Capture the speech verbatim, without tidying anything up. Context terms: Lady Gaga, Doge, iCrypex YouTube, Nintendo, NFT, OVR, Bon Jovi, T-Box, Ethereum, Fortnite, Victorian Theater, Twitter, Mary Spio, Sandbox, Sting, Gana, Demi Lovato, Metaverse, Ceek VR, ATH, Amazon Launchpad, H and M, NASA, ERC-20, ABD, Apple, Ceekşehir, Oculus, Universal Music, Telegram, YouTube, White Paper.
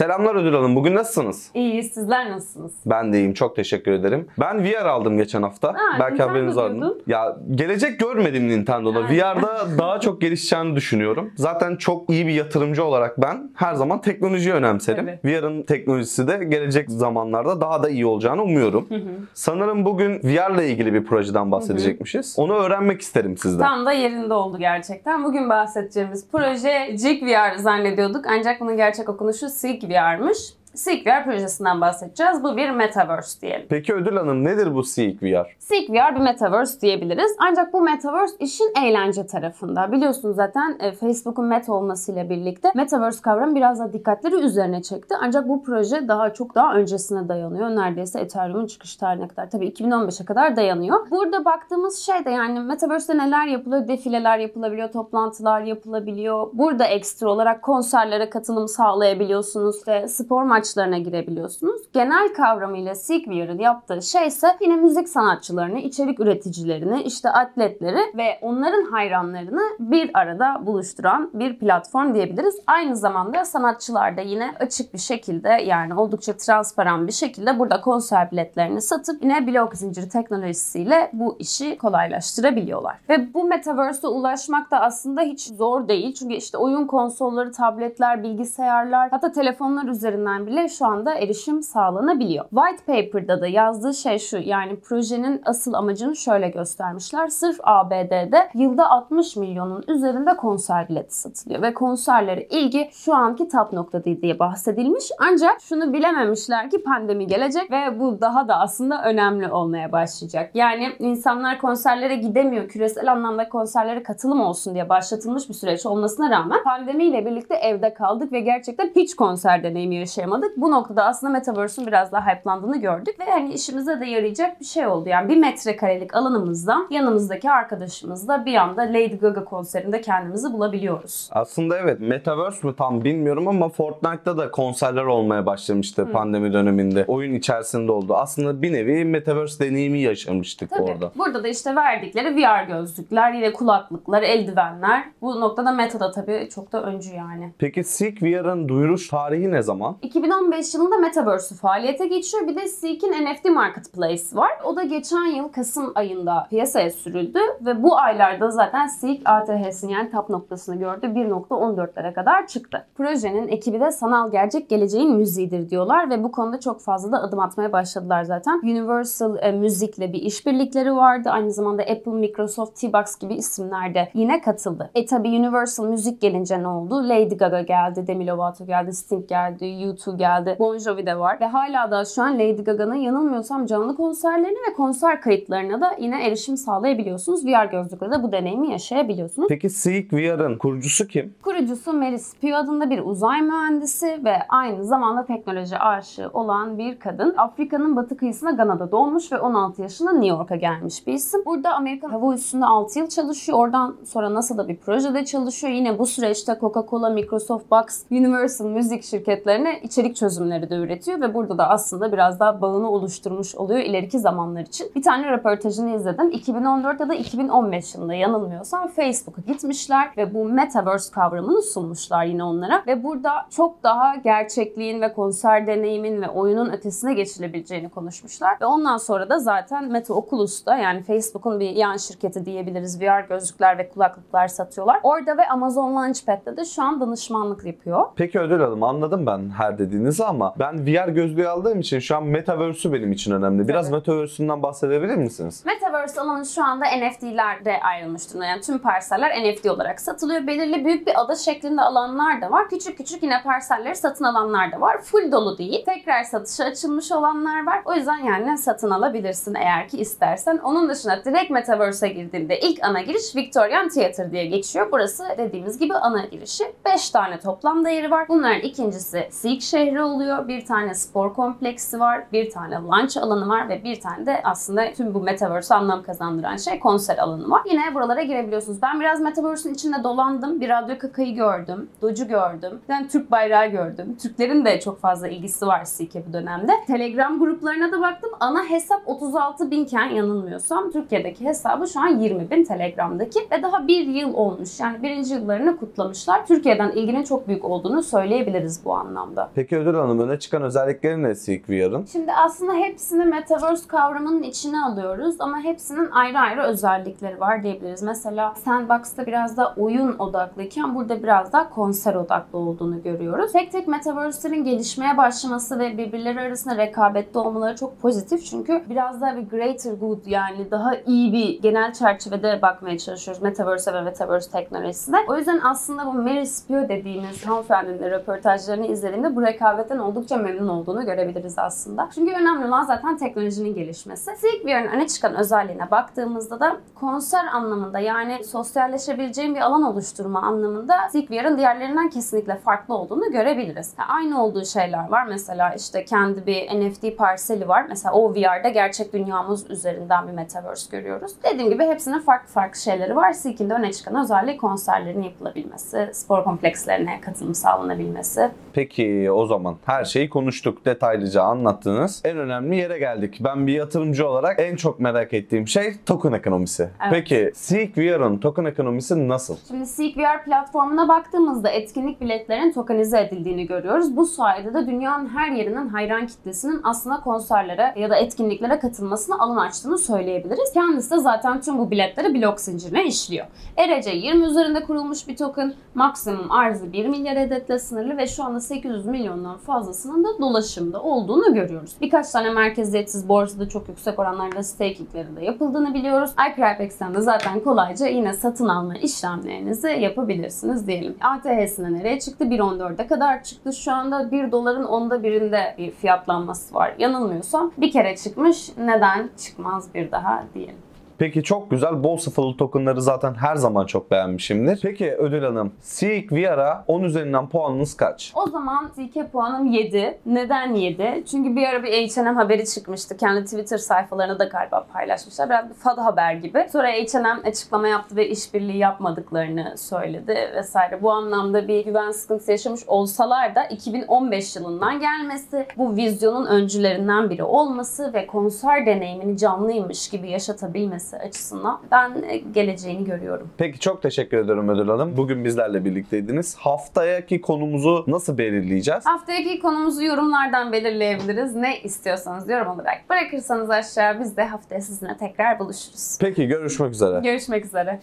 Selamlar Ödül Hanım, bugün nasılsınız? İyiyiz, sizler nasılsınız? Ben de iyiyim, çok teşekkür ederim. Ben V R aldım geçen hafta. Ha, belki haberiniz var mı? Ya gelecek görmedim Nintendo'da. Aynen. V R'da daha çok gelişeceğini düşünüyorum. Zaten çok iyi bir yatırımcı olarak ben her zaman teknolojiyi önemserim. Evet. V R'ın teknolojisi de gelecek zamanlarda daha da iyi olacağını umuyorum. Hı hı. Sanırım bugün V R'la ilgili bir projeden bahsedecekmişiz. Hı hı. Onu öğrenmek isterim sizden. Tam da yerinde oldu gerçekten. Bugün bahsedeceğimiz proje Ceek V R zannediyorduk. Ancak bunun gerçek okunuşu Ceek V R'mış. Ceek V R projesinden bahsedeceğiz. Bu bir Metaverse diyelim. Peki Ödül Hanım, nedir bu Ceek V R? Ceek V R bir Metaverse diyebiliriz. Ancak bu Metaverse işin eğlence tarafında. Biliyorsunuz zaten Facebook'un Meta olmasıyla birlikte Metaverse kavramı biraz daha dikkatleri üzerine çekti. Ancak bu proje daha çok daha öncesine dayanıyor. Neredeyse Ethereum'un çıkış tarihine kadar. Tabii iki bin on beşe kadar dayanıyor. Burada baktığımız şey de yani Metaverse'de neler yapılıyor? Defileler yapılabiliyor, toplantılar yapılabiliyor. Burada ekstra olarak konserlere katılım sağlayabiliyorsunuz. İşte spor maçlarına maçlarına girebiliyorsunuz. Genel kavramıyla Ceek V R'ın yaptığı şey ise yine müzik sanatçılarını, içerik üreticilerini, işte atletleri ve onların hayranlarını bir arada buluşturan bir platform diyebiliriz. Aynı zamanda sanatçılar da yine açık bir şekilde, yani oldukça transparan bir şekilde burada konser biletlerini satıp yine blok zinciri teknolojisiyle bu işi kolaylaştırabiliyorlar. Ve bu Metaverse'e ulaşmak da aslında hiç zor değil. Çünkü işte oyun konsolları, tabletler, bilgisayarlar, hatta telefonlar üzerinden bile şu anda erişim sağlanabiliyor. White Paper'da da yazdığı şey şu, yani projenin asıl amacını şöyle göstermişler. Sırf A B D'de yılda altmış milyonun üzerinde konser bileti satılıyor ve konserlere ilgi şu anki tap noktadaydı diye bahsedilmiş. Ancak şunu bilememişler ki pandemi gelecek ve bu daha da aslında önemli olmaya başlayacak. Yani insanlar konserlere gidemiyor. Küresel anlamda konserlere katılım olsun diye başlatılmış bir süreç olmasına rağmen pandemiyle birlikte evde kaldık ve gerçekten hiç konser deneyimi yaşayamadık. Bu noktada aslında Metaverse'ün biraz daha hype'landığını gördük ve hani işimize de yarayacak bir şey oldu. Yani bir metrekarelik alanımızdan yanımızdaki arkadaşımızla bir anda Lady Gaga konserinde kendimizi bulabiliyoruz. Aslında evet, Metaverse mi tam bilmiyorum ama Fortnite'da da konserler olmaya başlamıştı. Hı. Pandemi döneminde. Oyun içerisinde oldu. Aslında bir nevi Metaverse deneyimi yaşamıştık. Tabii. Orada. Burada da işte verdikleri V R gözlükler, yine kulaklıklar, eldivenler. Bu noktada Meta da tabii çok da öncü yani. Peki Ceek V R'ın duyuruş tarihi ne zaman? iki bin on beş yılında Metaverse'ü faaliyete geçiyor. Bir de Ceek'in N F T Marketplace var. O da geçen yıl Kasım ayında piyasaya sürüldü ve bu aylarda zaten Ceek A T H'sini yani tap noktasını gördü. bir nokta on dörtlere kadar çıktı. Projenin ekibi de sanal gerçek geleceğin müziğidir diyorlar ve bu konuda çok fazla da adım atmaya başladılar zaten. Universal Music'le bir işbirlikleri vardı. Aynı zamanda Apple, Microsoft, T-Box gibi isimler de yine katıldı. E tabi Universal Music gelince ne oldu? Lady Gaga geldi, Demi Lovato geldi, Sting geldi, YouTube geldi. Bon Jovi de var ve hala da şu an Lady Gaga'nın yanılmıyorsam canlı konserlerine ve konser kayıtlarına da yine erişim sağlayabiliyorsunuz. V R gözlükle de bu deneyimi yaşayabiliyorsunuz. Peki Ceek V R'ın kurucusu kim? Kurucusu Mary Spio adında bir uzay mühendisi ve aynı zamanda teknoloji aşığı olan bir kadın. Afrika'nın batı kıyısına Gana'da doğmuş ve on altı yaşında New York'a gelmiş bir isim. Burada Amerikan hava üssünde altı yıl çalışıyor. Oradan sonra NASA'da bir projede çalışıyor. Yine bu süreçte Coca-Cola, Microsoft, Box, Universal Music şirketlerine içerik çözümleri de üretiyor ve burada da aslında biraz daha bağını oluşturmuş oluyor ileriki zamanlar için. Bir tane röportajını izledim. iki bin on dört ya da iki bin on beş yılında yanılmıyorsam Facebook'a gitmişler ve bu Metaverse kavramını sunmuşlar yine onlara ve burada çok daha gerçekliğin ve konser deneyimin ve oyunun ötesine geçilebileceğini konuşmuşlar ve ondan sonra da zaten Meta Oculus'ta, yani Facebook'un bir yan şirketi diyebiliriz, V R gözlükler ve kulaklıklar satıyorlar. Orada ve Amazon Launchpad'da da şu an danışmanlık yapıyor. Peki Ödül Hanım, anladım ben her dediğini ama ben V R gözlüğü aldığım için şu an Metaverse'ü benim için önemli. Biraz evet. Metaverse'ünden bahsedebilir misiniz? Metaverse alanı şu anda N F T'lerde ayrılmış durumda. Yani tüm parseller N F T olarak satılıyor. Belirli büyük bir ada şeklinde alanlar da var. Küçük küçük yine parselleri satın alanlar da var. Full dolu değil. Tekrar satışa açılmış olanlar var. O yüzden yani satın alabilirsin eğer ki istersen. Onun dışında direkt Metaverse'e girdiğinde ilk ana giriş Victorian Theater diye geçiyor. Burası dediğimiz gibi ana girişi. beş tane toplam değeri var. Bunların ikincisi Ceekşehir oluyor. Bir tane spor kompleksi var, bir tane lunch alanı var ve bir tane de aslında tüm bu Metaverse anlam kazandıran şey konser alanı var. Yine buralara girebiliyorsunuz. Ben biraz Metaverse'ün içinde dolandım. Bir Radyo Kaka'yı gördüm, Doge'u gördüm, ben Türk bayrağı gördüm. Türklerin de çok fazla ilgisi var Ceek'e bu dönemde. Telegram gruplarına da baktım. Ana hesap otuz altı binken yanılmıyorsam Türkiye'deki hesabı şu an yirmi bin Telegram'daki ve daha bir yıl olmuş. Yani birinci yıllarını kutlamışlar. Türkiye'den ilginin çok büyük olduğunu söyleyebiliriz bu anlamda. Peki Ödül Hanım, öne çıkan özellikleri ne Ceek V R'ın? Şimdi aslında hepsini Metaverse kavramının içine alıyoruz ama hepsinin ayrı ayrı özellikleri var diyebiliriz. Mesela Sandbox'ta biraz daha oyun odaklıyken burada biraz daha konser odaklı olduğunu görüyoruz. Tek tek Metaverse'lerin gelişmeye başlaması ve birbirleri arasında rekabette olmaları çok pozitif. Çünkü biraz daha bir greater good, yani daha iyi bir genel çerçevede bakmaya çalışıyoruz Metaverse ve Metaverse teknolojisine. O yüzden aslında bu Mary Spio dediğimiz hanımefendinin röportajlarını izlediğimde bu rekabetten oldukça memnun olduğunu görebiliriz aslında. Çünkü önemli olan zaten teknolojinin gelişmesi. Ceek V R'ın öne çıkan özelliğine baktığımızda da konser anlamında, yani sosyalleşebileceğim bir alan oluşturma anlamında Ceek V R'ın diğerlerinden kesinlikle farklı olduğunu görebiliriz. Yani aynı olduğu şeyler var. Mesela işte kendi bir N F T parseli var. Mesela o V R'da gerçek dünyamız üzerinden bir Metaverse görüyoruz. Dediğim gibi hepsinin farklı farklı şeyleri var. Ceek'in de öne çıkan özelliği konserlerin yapılabilmesi, spor komplekslerine katılım sağlanabilmesi. Peki o zaman her şeyi konuştuk, detaylıca anlattınız. En önemli yere geldik. Ben bir yatırımcı olarak en çok merak ettiğim şey token ekonomisi. Evet. Peki Ceek V R'ın token ekonomisi nasıl? Şimdi Ceek V R platformuna baktığımızda etkinlik biletlerin tokenize edildiğini görüyoruz. Bu sayede de dünyanın her yerinin hayran kitlesinin aslında konserlere ya da etkinliklere katılmasını alan açtığını söyleyebiliriz. Kendisi de zaten tüm bu biletleri blok zincirine işliyor. E R C yirmi üzerinde kurulmuş bir token, maksimum arzı bir milyar adetle sınırlı ve şu anda sekiz yüz milyondan fazlasının da dolaşımda olduğunu görüyoruz. Birkaç tane merkeziyetsiz borsada çok yüksek oranlarda stakinglerin de yapıldığını biliyoruz. iCrypex'ten de zaten kolayca yine satın alma işlemlerinizi yapabilirsiniz diyelim. A T H'sine nereye çıktı? bir on dörde kadar çıktı. Şu anda bir doların onda birinde bir fiyatlanması var. Yanılmıyorsam bir kere çıkmış. Neden çıkmaz bir daha diyelim. Peki çok güzel. Bol sıfırlı tokenları zaten her zaman çok beğenmişimdir. Peki Ödül Hanım, Ceek V R'a on üzerinden puanınız kaç? O zaman Ceek'e puanım yedi. Neden yedi? Çünkü bir ara bir H and M haberi çıkmıştı. Kendi Twitter sayfalarına da galiba paylaşmışlar. Biraz bir fada haber gibi. Sonra H and M açıklama yaptı ve işbirliği yapmadıklarını söyledi vesaire. Bu anlamda bir güven sıkıntısı yaşamış olsalar da iki bin on beş yılından gelmesi, bu vizyonun öncülerinden biri olması ve konser deneyimini canlıymış gibi yaşatabilmesi açısından ben geleceğini görüyorum. Peki çok teşekkür ederim Ödül Hanım. Bugün bizlerle birlikteydiniz. Haftaki konumuzu nasıl belirleyeceğiz? Haftaki konumuzu yorumlardan belirleyebiliriz. Ne istiyorsanız yorum olarak bırakırsanız aşağı, biz de haftaya sizinle tekrar buluşuruz. Peki görüşmek üzere. Görüşmek üzere.